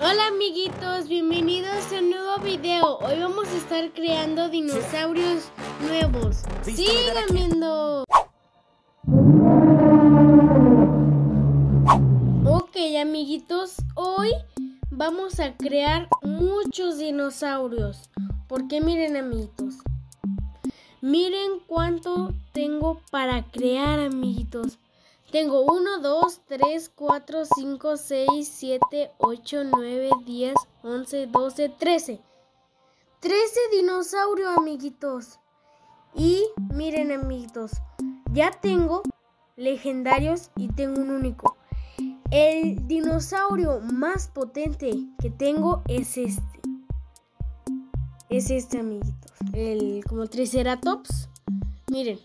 Hola amiguitos, bienvenidos a un nuevo video. Hoy vamos a estar creando dinosaurios nuevos. ¡Sigan viendo! Ok amiguitos, hoy vamos a crear muchos dinosaurios. Porque miren amiguitos, miren cuánto tengo para crear amiguitos. Tengo 1, 2, 3, 4, 5, 6, 7, 8, 9, 10, 11, 12, 13. 13 dinosaurios, amiguitos. Y miren, amiguitos, ya tengo legendarios y tengo un único. El dinosaurio más potente que tengo es este. Es este, amiguitos. El como Triceratops. Miren.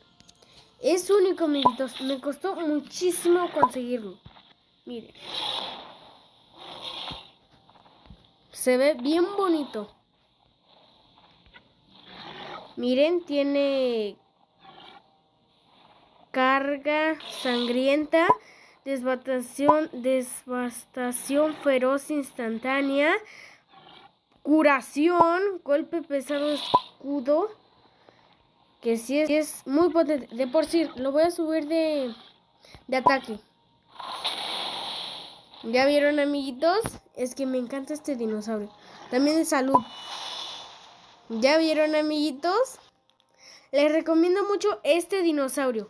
Es único, amiguitos. Me costó muchísimo conseguirlo. Miren. Se ve bien bonito. Miren, tiene carga sangrienta, devastación feroz instantánea, curación, golpe pesado, escudo. Que sí es muy potente. De por sí, lo voy a subir de ataque. ¿Ya vieron, amiguitos? Es que me encanta este dinosaurio. También de salud. ¿Ya vieron, amiguitos? Les recomiendo mucho este dinosaurio.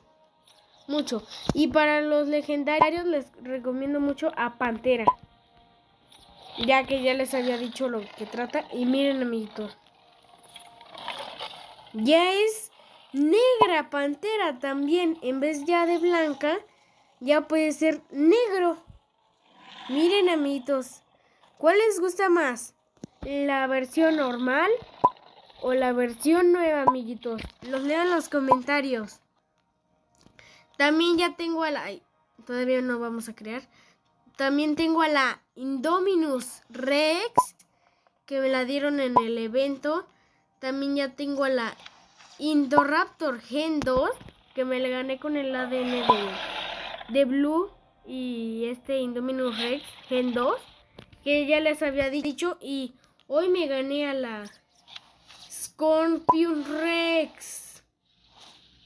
Mucho. Y para los legendarios les recomiendo mucho a Pantera. Ya que ya les había dicho lo que trata. Y miren, amiguitos. Ya es negra Pantera también, en vez ya de blanca, ya puede ser negro. Miren, amiguitos, ¿cuál les gusta más? ¿La versión normal o la versión nueva, amiguitos? Los leo en los comentarios. También ya tengo a la... Ay, todavía no vamos a crear. También tengo a la Indominus Rex, que me la dieron en el evento. También ya tengo a la Indoraptor Gen 2, que me la gané con el ADN de Blue y este Indominus Rex Gen 2, que ya les había dicho. Y hoy me gané a la Scorpion Rex.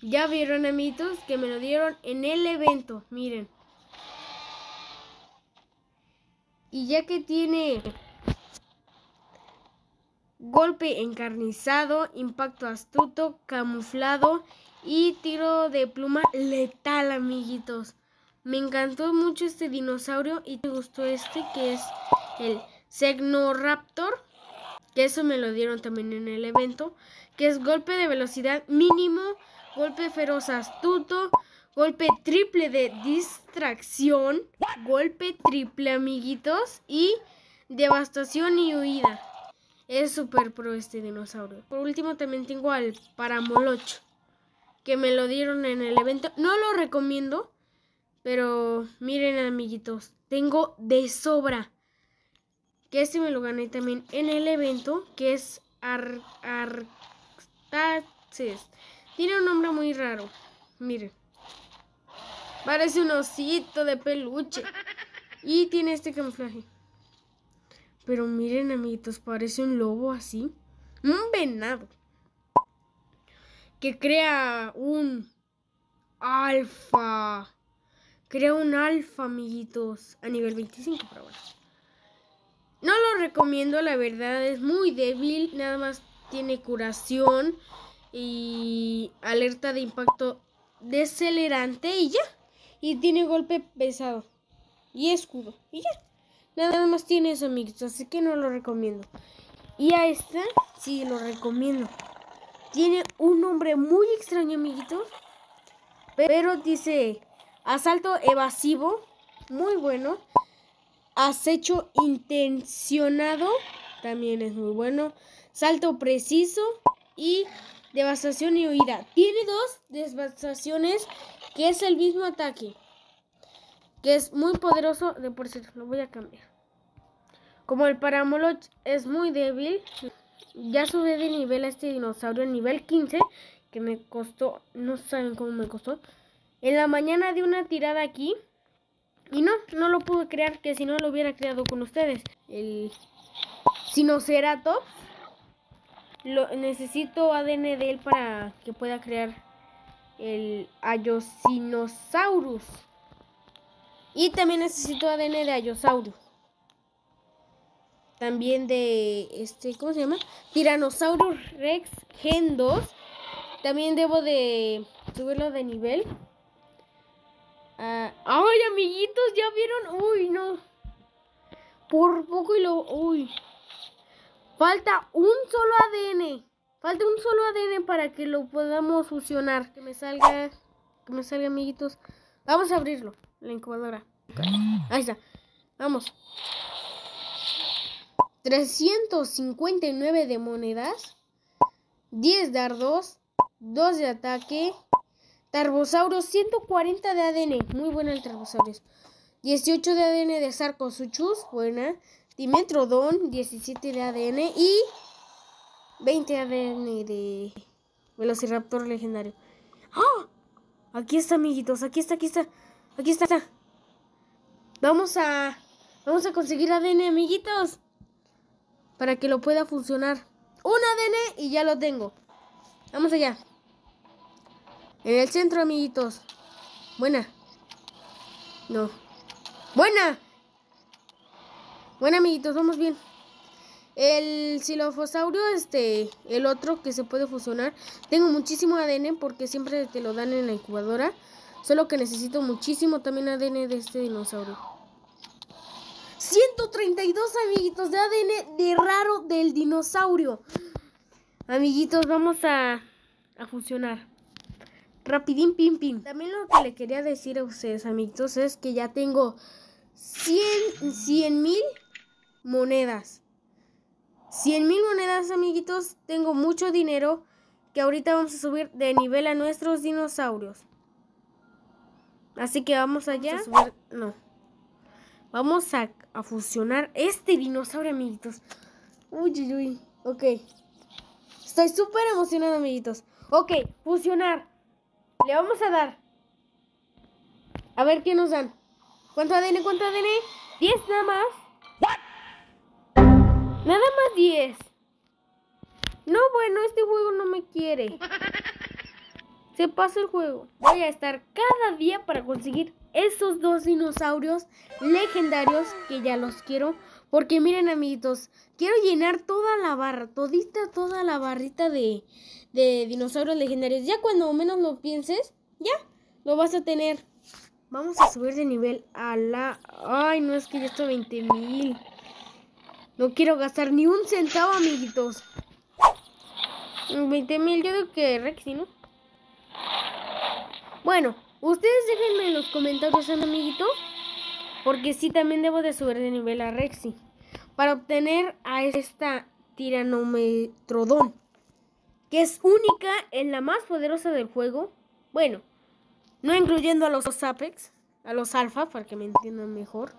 Ya vieron, amiguitos, que me lo dieron en el evento, miren. Y ya que tiene... golpe encarnizado, impacto astuto, camuflado y tiro de pluma letal, amiguitos. Me encantó mucho este dinosaurio y me gustó este, que es el Segnoraptor, que eso me lo dieron también en el evento, que es golpe de velocidad mínimo, golpe feroz astuto, golpe triple de distracción, golpe triple, amiguitos, y devastación y huida. Es super pro este dinosaurio. Por último también tengo al Paramolocho, que me lo dieron en el evento. No lo recomiendo, pero miren, amiguitos, tengo de sobra. Que este me lo gané también en el evento, que es Artaxes. Tiene un nombre muy raro, miren. Parece un osito de peluche. Y tiene este camuflaje. Pero miren, amiguitos, parece un lobo así. Un venado. Que crea un alfa. Crea un alfa, amiguitos. A nivel 25, pero bueno. No lo recomiendo, la verdad. Es muy débil. Nada más tiene curación y alerta de impacto decelerante. Y ya. Y tiene golpe pesado. Y escudo. Y ya. Nada más tiene eso, amiguitos, así que no lo recomiendo. Y a esta sí lo recomiendo. Tiene un nombre muy extraño, amiguitos. Pero dice asalto evasivo, muy bueno. Acecho intencionado, también es muy bueno. Salto preciso y devastación y huida. Tiene dos devastaciones, que es el mismo ataque. Que es muy poderoso, de por cierto, lo voy a cambiar. Como el Paramoloch es muy débil, ya subí de nivel a este dinosaurio, nivel 15, que me costó, no saben cómo me costó. En la mañana di una tirada aquí Y no lo pude crear, que si no lo hubiera creado con ustedes. El Sinocerato, necesito ADN de él para que pueda crear el Ayocinosaurus. Y también necesito ADN de Ayosaurus. También de ¿cómo se llama? Tyrannosaurus Rex Gen 2. También debo de subirlo de nivel. ¡Ay, amiguitos! ¿Ya vieron? ¡Uy, no! Por poco y lo... ¡Uy! Falta un solo ADN. Falta un solo ADN para que lo podamos fusionar. Que me salga... Que me salga, amiguitos. Vamos a abrirlo. La incubadora. Ahí está. Vamos. 359 de monedas. 10 dardos. 2 de ataque. Tarbosaurus, 140 de ADN. Muy buena el Tarbosaurus. 18 de ADN de Sarcosuchus. Buena. Dimetrodon, 17 de ADN. Y 20 de ADN de Velociraptor Legendario. ¡Ah! Aquí está, amiguitos. Aquí está. Vamos a conseguir ADN, amiguitos, para que lo pueda funcionar. Un ADN y ya lo tengo. Vamos allá. En el centro, amiguitos. Buena. No. Buena. Buena, amiguitos, vamos bien. El Silofosaurio, el otro que se puede fusionar. Tengo muchísimo ADN porque siempre te lo dan en la incubadora. Solo que necesito muchísimo también ADN de este dinosaurio. 132, amiguitos, de ADN de raro del dinosaurio. Amiguitos, vamos a fusionar. Rapidín, pim, pim. También lo que le quería decir a ustedes, amiguitos, es que ya tengo 100,000 monedas. 100,000 monedas, amiguitos. Tengo mucho dinero que ahorita vamos a subir de nivel a nuestros dinosaurios. Así que vamos allá. Vamos a fusionar este dinosaurio, amiguitos. Uy, uy, uy. Ok. Estoy súper emocionado, amiguitos. Ok, fusionar. Le vamos a dar. A ver qué nos dan. ¿Cuánto ADN? 10 nada más. ¿Qué? Nada más 10. No, bueno, este juego no me quiere. Se pasa el juego. Voy a estar cada día para conseguir esos dos dinosaurios legendarios que ya los quiero. Porque miren, amiguitos, quiero llenar toda la barra, toda la barrita de dinosaurios legendarios. Ya cuando menos lo pienses, ya lo vas a tener. Vamos a subir de nivel a la... Ay, no, es que ya está 20,000. No quiero gastar ni un centavo, amiguitos. 20,000, yo creo que Rexy, ¿no? Bueno, ustedes déjenme en los comentarios, amiguitos, porque sí, también debo de subir de nivel a Rexy para obtener a esta Tiranometrodón, que es única, es la más poderosa del juego. Bueno, no incluyendo a los Apex, a los Alfa, para que me entiendan mejor.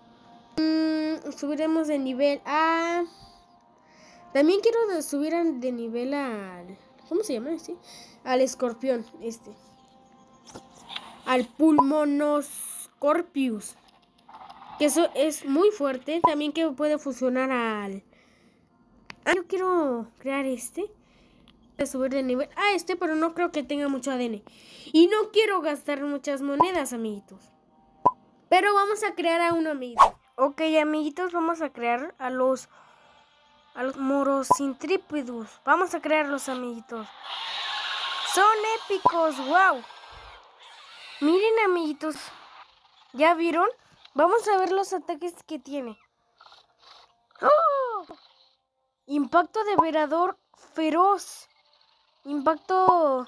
Subiremos de nivel a... También quiero subir de nivel al... ¿Cómo se llama este? Al escorpión, al Pulmonoscorpius, que eso es muy fuerte. También que puede fusionar al... yo quiero crear de subir de nivel a pero no creo que tenga mucho ADN. Y no quiero gastar muchas monedas, amiguitos. Pero vamos a crear a un amiguito. Ok, amiguitos, vamos a crear a los... moros intrípidos. Vamos a crearlos, amiguitos. Son épicos, wow. Miren, amiguitos, ¿ya vieron? Vamos a ver los ataques que tiene. ¡Oh! Impacto devorador feroz. Impacto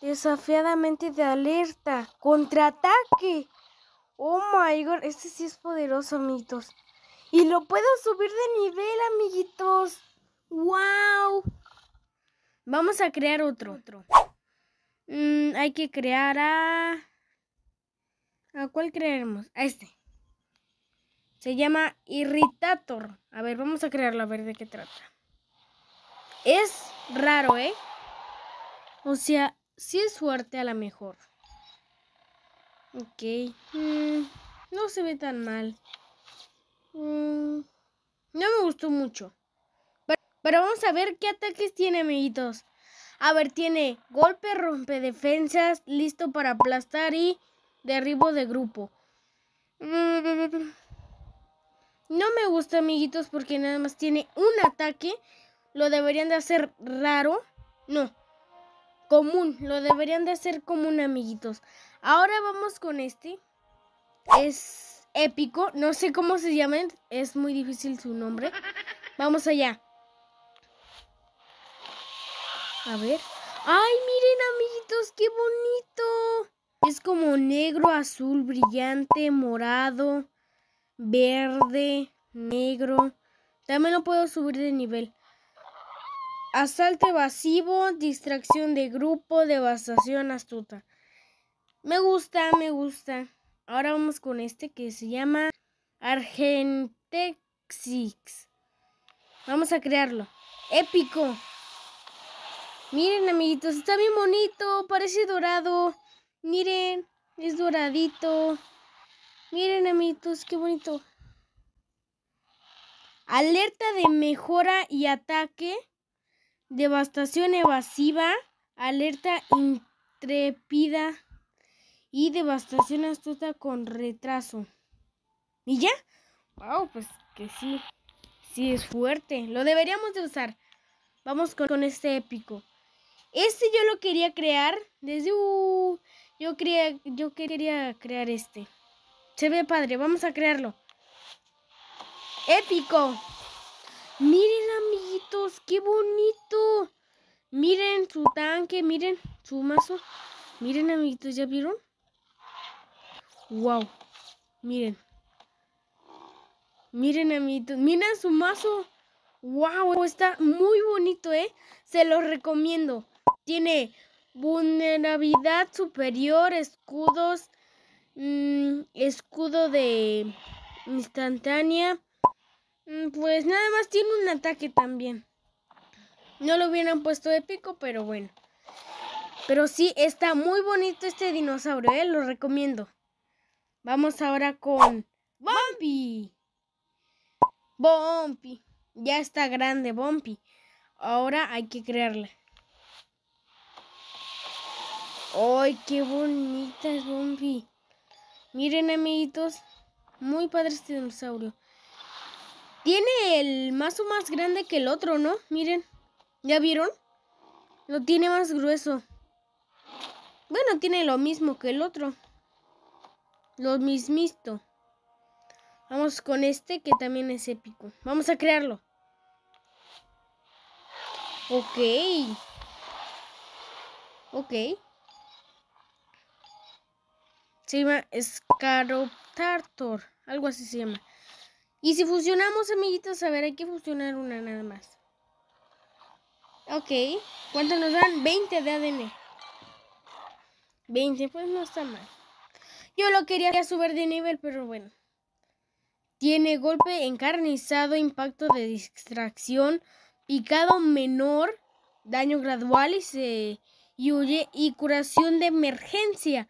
desafiadamente de alerta. Contraataque. Oh my god, este sí es poderoso, amiguitos. Y lo puedo subir de nivel, amiguitos. ¡Wow! Vamos a crear otro. Hay que crear a... ¿A cuál crearemos? A este. Se llama Irritator. A ver, vamos a crearlo, a ver de qué trata. Es raro, o sea, sí es fuerte a la mejor. Ok. No se ve tan mal. No me gustó mucho. Pero vamos a ver qué ataques tiene, amiguitos. A ver, tiene golpe, rompe defensas, listo para aplastar y derribo de grupo. No me gusta, amiguitos, porque nada más tiene un ataque. Lo deberían de hacer raro. No, común. Lo deberían de hacer común, amiguitos. Ahora vamos con este. Es épico. No sé cómo se llaman. Es muy difícil su nombre. Vamos allá. A ver. ¡Ay, miren, amiguitos! ¡Qué bonito! Es como negro, azul, brillante, morado, verde, negro. También lo puedo subir de nivel. Asalto evasivo, distracción de grupo, devastación astuta. Me gusta, me gusta. Ahora vamos con este que se llama Argentexix. Vamos a crearlo. ¡Épico! Miren, amiguitos, está bien bonito, parece dorado. Miren, es doradito. Miren, amiguitos, qué bonito. Alerta de mejora y ataque. Devastación evasiva. Alerta intrépida. Y devastación astuta con retraso. ¿Y ya? Wow, pues que sí. Sí, es fuerte. Lo deberíamos de usar. Vamos con este épico. Este yo lo quería crear desde... yo quería crear este. Se ve padre, vamos a crearlo. ¡Épico! Miren, amiguitos, qué bonito. Miren su tanque, miren su mazo. Miren, amiguitos, ¿ya vieron? ¡Wow! Miren. Miren, amiguitos, miren su mazo. ¡Wow! Está muy bonito, ¿eh? Se los recomiendo. Tiene vulnerabilidad superior, escudos, escudo de instantánea. Pues nada más tiene un ataque también. No lo hubieran puesto épico, pero bueno. Pero sí, está muy bonito este dinosaurio, ¿eh? Lo recomiendo. Vamos ahora con... ¡Bumpy! ¡Bumpy! Ya está grande Bumpy. Ahora hay que crearla. ¡Ay, qué bonita es Bumpy! Miren, amiguitos. Muy padre este dinosaurio. Tiene el mazo más grande que el otro, ¿no? Miren. ¿Ya vieron? Lo tiene más grueso. Bueno, tiene lo mismo que el otro. Lo mismito. Vamos con este que también es épico. Vamos a crearlo. Ok. Ok. Se llama Escaroptartor. Algo así se llama. Y si fusionamos, amiguitos, a ver, hay que fusionar una nada más. Ok. ¿Cuánto nos dan? 20 de ADN. 20, pues no está mal. Yo lo quería subir de nivel, pero bueno. Tiene golpe encarnizado, impacto de distracción, picado menor, daño gradual y huye, y curación de emergencia.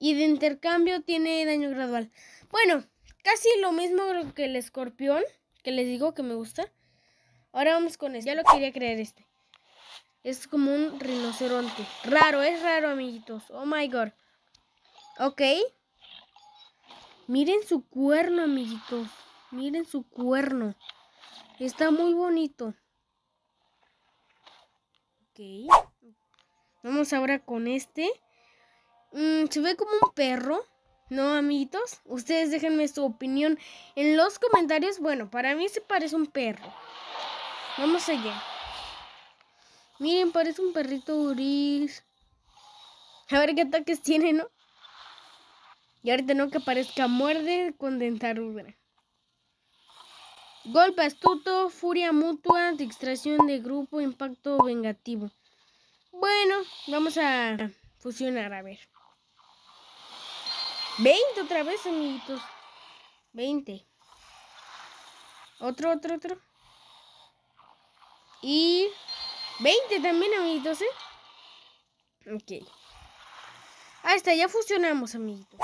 Y de intercambio tiene daño gradual. Bueno, casi lo mismo que el escorpión, que les digo que me gusta. Ahora vamos con este. Ya lo quería creer este. Es como un rinoceronte. Raro, es raro, amiguitos. Oh my god. Ok. Miren su cuerno, amiguitos. Miren su cuerno. Está muy bonito. Ok. Vamos ahora con este. Se ve como un perro. ¿No, amiguitos? Ustedes déjenme su opinión en los comentarios. Bueno, para mí se parece un perro. Vamos allá. Miren, parece un perrito gris. A ver qué ataques tiene, ¿no? Y ahorita no que parezca muerde con dentadura. Golpe astuto, furia mutua, distracción de grupo, impacto vengativo. Bueno, vamos a fusionar, a ver. 20 otra vez, amiguitos. 20. Otro. Y 20 también, amiguitos, ¿eh? Ok. Ahí está, ya fusionamos, amiguitos.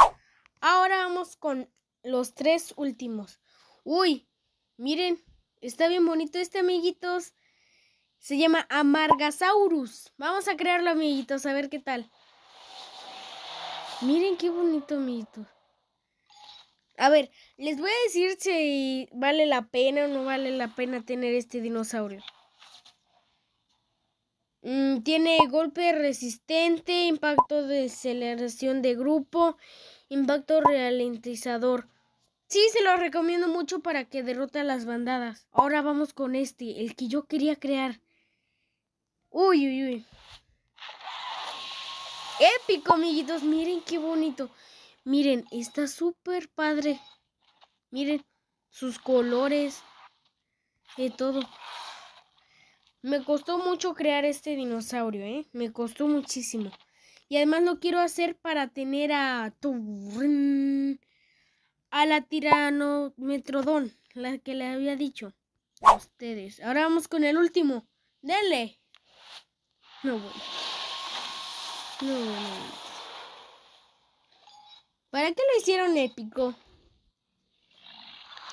Ahora vamos con los tres últimos. Uy, miren, está bien bonito este, amiguitos. Se llama Amargasaurus. Vamos a crearlo, amiguitos, a ver qué tal. Miren qué bonito, amiguitos. A ver, les voy a decir si vale la pena o no vale la pena tener este dinosaurio. Tiene golpe resistente, impacto de aceleración de grupo, impacto ralentizador. Sí, se lo recomiendo mucho para que derrote a las bandadas. Ahora vamos con este, el que yo quería crear. Uy, uy, uy. Épico, amiguitos, miren qué bonito. Miren, está súper padre. Miren, sus colores, de todo. Me costó mucho crear este dinosaurio, ¿eh? Me costó muchísimo. Y además lo quiero hacer para tener a la Tiranometrodón, la que le había dicho a ustedes. Ahora vamos con el último. ¡Denle! No voy. No voy. ¿Para qué lo hicieron épico?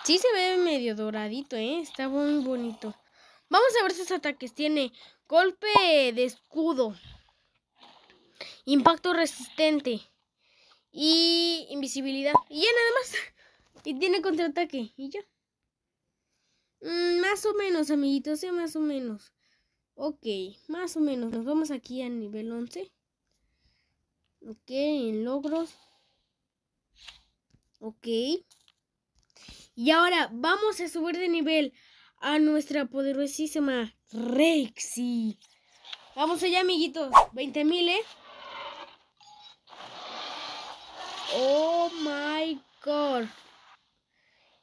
Sí se ve medio doradito, ¿eh? Está muy bonito. Vamos a ver sus ataques. Tiene golpe de escudo, impacto resistente y invisibilidad. Y ya nada más. Y tiene contraataque. Y ya. Más o menos, amiguitos. Más o menos. Ok, más o menos. Nos vamos aquí a nivel 11. Ok, en logros. Ok. Y ahora vamos a subir de nivel a nuestra poderosísima Rexy. Vamos allá, amiguitos. 20,000, ¿eh? Oh my god.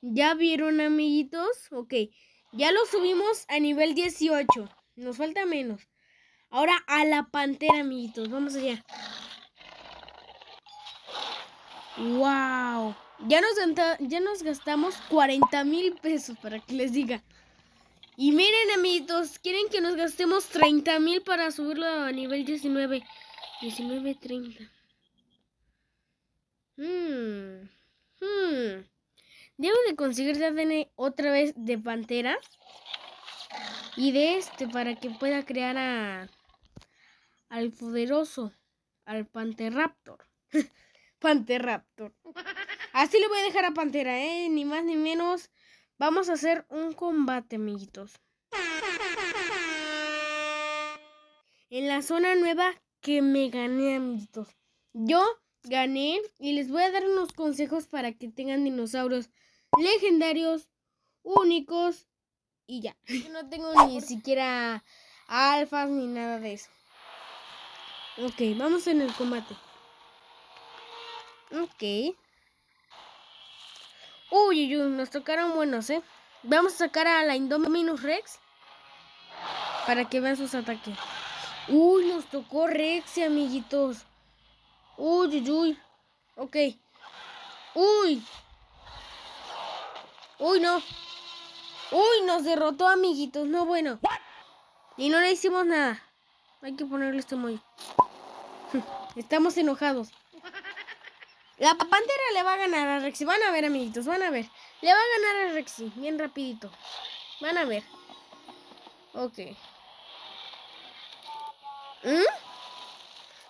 ¿Ya vieron, amiguitos? Ok. Ya lo subimos a nivel 18. Nos falta menos. Ahora a la pantera, amiguitos. Vamos allá. Wow. Ya nos gastamos 40,000 pesos, para que les diga. Y miren, amiguitos, quieren que nos gastemos 30,000 para subirlo a nivel 19. 19, 30. Debo de conseguir la ADN otra vez de pantera. Y de este, para que pueda crear al poderoso, al Panterraptor. Panterraptor. Así le voy a dejar a pantera, ¿eh? Ni más ni menos. Vamos a hacer un combate, amiguitos. En la zona nueva que me gané, amiguitos. Yo gané y les voy a dar unos consejos para que tengan dinosaurios legendarios, únicos y ya. Yo no tengo ni siquiera alfas ni nada de eso. Ok, vamos en el combate. Ok. Uy, nos tocaron buenos, ¿eh? Vamos a sacar a la Indominus Rex para que vean sus ataques. Uy, nos tocó Rexy, amiguitos. Uy. Ok. Uy, no. Uy, nos derrotó, amiguitos. No, bueno. Y no le hicimos nada. Hay que ponerle este mollo. Estamos enojados. La pantera le va a ganar a Rexy. Van a ver, amiguitos, van a ver. Le va a ganar a Rexy, bien rapidito. Van a ver. Ok.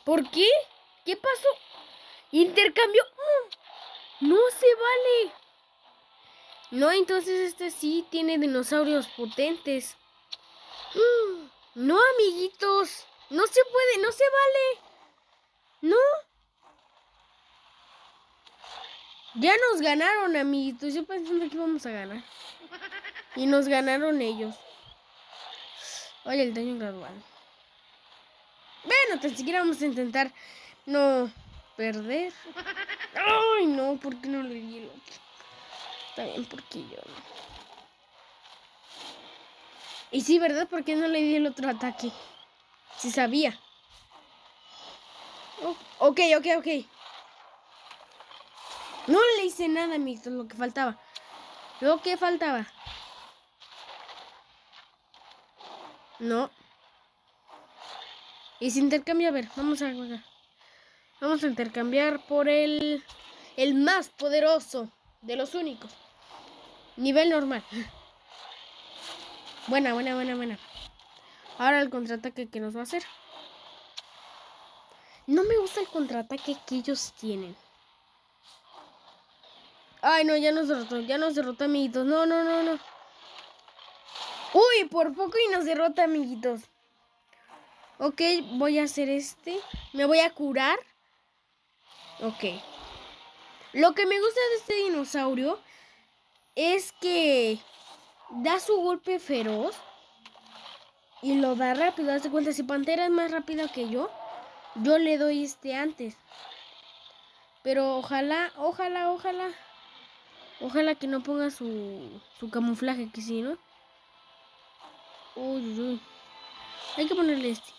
¿Por qué? ¿Qué pasó? Intercambio. No se vale. No, entonces este sí tiene dinosaurios potentes. No, amiguitos. No se puede, no se vale. No. Ya nos ganaron, amiguitos. Yo pensando que íbamos a ganar. Y nos ganaron ellos. Oye, el daño gradual. Bueno, tan siquiera vamos a intentar no perder. Ay, no, ¿por qué no le di el otro? Está bien, porque yo no. Y sí, ¿verdad? ¿Por qué no le di el otro ataque? Sí sabía. Oh, ok. No le hice nada, amiguitos, lo que faltaba. No. Y se intercambia, a ver, vamos a jugar. Vamos a intercambiar por el el más poderoso de los únicos. Nivel normal. Buena, buena, buena, buena. Ahora el contraataque que nos va a hacer. No me gusta el contraataque que ellos tienen. Ay, no, ya nos derrotó, amiguitos. No, no, no, no. Uy, por poco y nos derrota, amiguitos. Ok, voy a hacer este. Me voy a curar. Ok. Lo que me gusta de este dinosaurio es que da su golpe feroz y lo da rápido. Hazte cuenta, si Pantera es más rápida que yo, yo le doy este antes. Pero ojalá, ojalá, ojalá, ojalá que no ponga su camuflaje aquí, sí, ¿no? Uy, uy. Hay que ponerle este.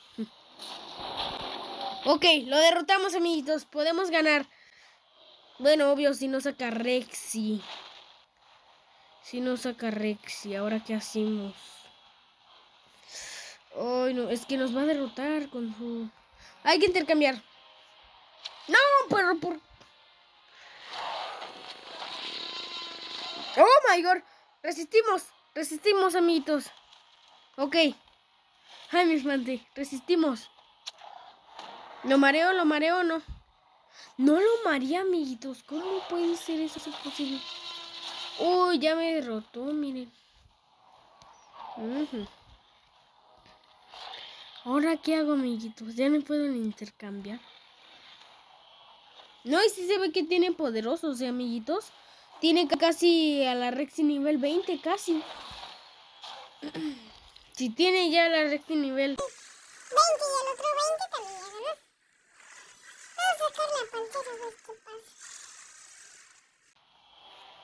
Ok, lo derrotamos, amiguitos. Podemos ganar. Bueno, obvio, si no saca Rexy. Si no saca Rexy, ¿ahora qué hacemos? Ay, no, es que nos va a derrotar con su... Hay que intercambiar. No, pero por... Oh my god. Resistimos, resistimos, amiguitos. Ok. Ay, mis mantes, resistimos. ¿Lo mareo, o no? No lo mareé, amiguitos. ¿Cómo puede ser eso? ¿Es posible? Uy, ya me derrotó, miren. Ahora, ¿qué hago, amiguitos? Ya no puedo ni intercambiar. No, y sí se ve que tiene poderosos, amiguitos. Tiene casi a la Rexy nivel 20, casi. Si tiene ya la Rexy nivel 20 y el otro 20 también ya ganó. Vamos a sacar la pantera a ver qué pasa.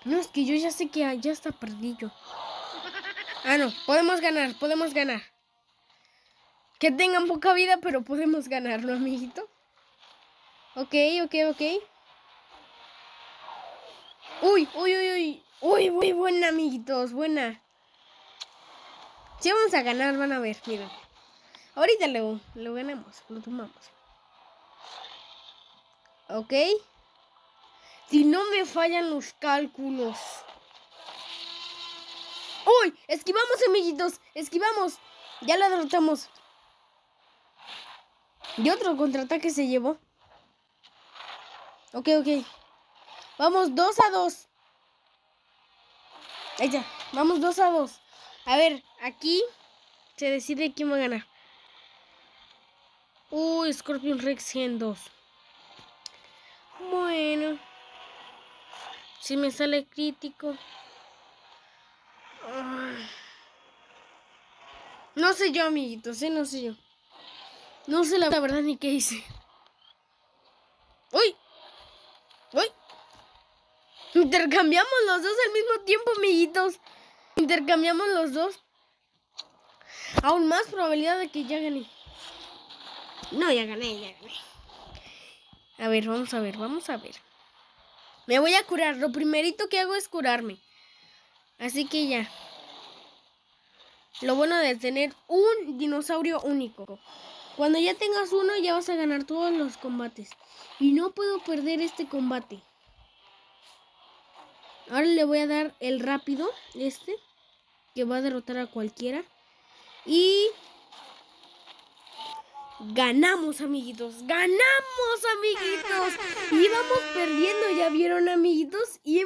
No, es que yo ya sé que ya está perdido. Ah, no, podemos ganar, podemos ganar. Que tengan poca vida, pero podemos ganarlo, amiguito. Ok. Uy, uy, uy, uy. Uy, muy buena, amiguitos, buena. Sí vamos a ganar, van a ver, miren. Ahorita lo ganamos, lo tomamos. Ok. Si no me fallan los cálculos. Uy, esquivamos, amiguitos, esquivamos. Ya lo derrotamos. Y otro contraataque se llevó. Ok. Vamos 2-2. Ahí ya, vamos 2-2. A ver, aquí se decide quién va a ganar. Uy, Scorpion Rex Gen 2. Bueno. Si me sale crítico. No sé yo, amiguitos, no sé yo. No sé la verdad ni qué hice. ¡Uy! ¡Uy! Intercambiamos los dos al mismo tiempo, amiguitos. Intercambiamos los dos. Aún más probabilidad de que ya gané. No, ya gané. A ver, vamos a ver. Me voy a curar. Lo primerito que hago es curarme. Así que ya. Lo bueno de tener un dinosaurio único. Cuando ya tengas uno, ya vas a ganar todos los combates. Y no puedo perder este combate. Ahora le voy a dar el rápido, este, que va a derrotar a cualquiera. Y ganamos, amiguitos. Íbamos perdiendo, ya vieron, amiguitos. Y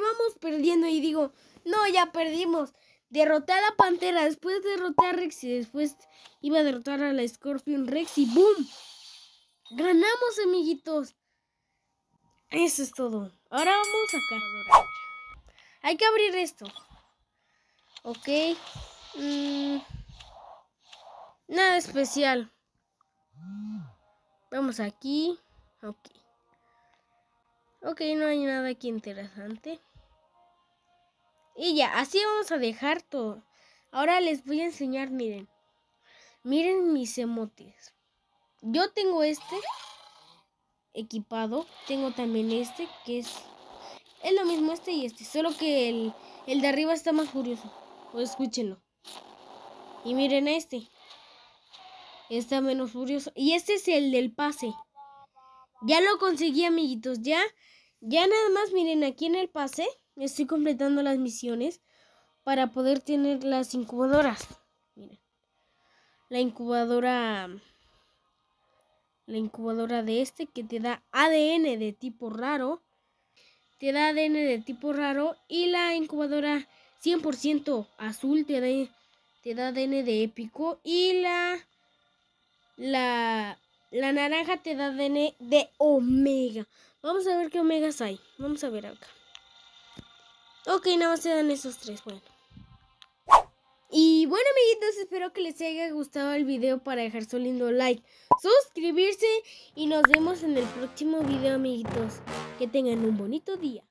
digo, no, ya perdimos. Derroté a la Pantera, después derroté a Rex y después iba a derrotar a la Scorpion Rex y ¡boom! Ganamos, amiguitos. Eso es todo. Ahora vamos acá. Hay que abrir esto. Ok. Nada especial. Vamos aquí. Ok, no hay nada aquí interesante. Y ya, así vamos a dejar todo. Ahora les voy a enseñar, miren. Miren mis emotes. Yo tengo este equipado. Tengo también este que es... Es lo mismo este y este, solo que el de arriba está más curioso. Pues escúchenlo. Y miren este. Está menos curioso. Y este es el del pase. Ya lo conseguí, amiguitos. Ya Ya nada más, miren, aquí en el pase estoy completando las misiones para poder tener las incubadoras. Miren, la incubadora de este que te da ADN de tipo raro. Te da ADN de tipo raro. Y la incubadora 100% azul te da ADN de épico. Y la naranja te da ADN de omega. Vamos a ver qué omegas hay. Vamos a ver acá. Ok, nada más te dan esos tres. Bueno. Y bueno, amiguitos, espero que les haya gustado el video para dejar su lindo like, suscribirse y nos vemos en el próximo video, amiguitos. Que tengan un bonito día.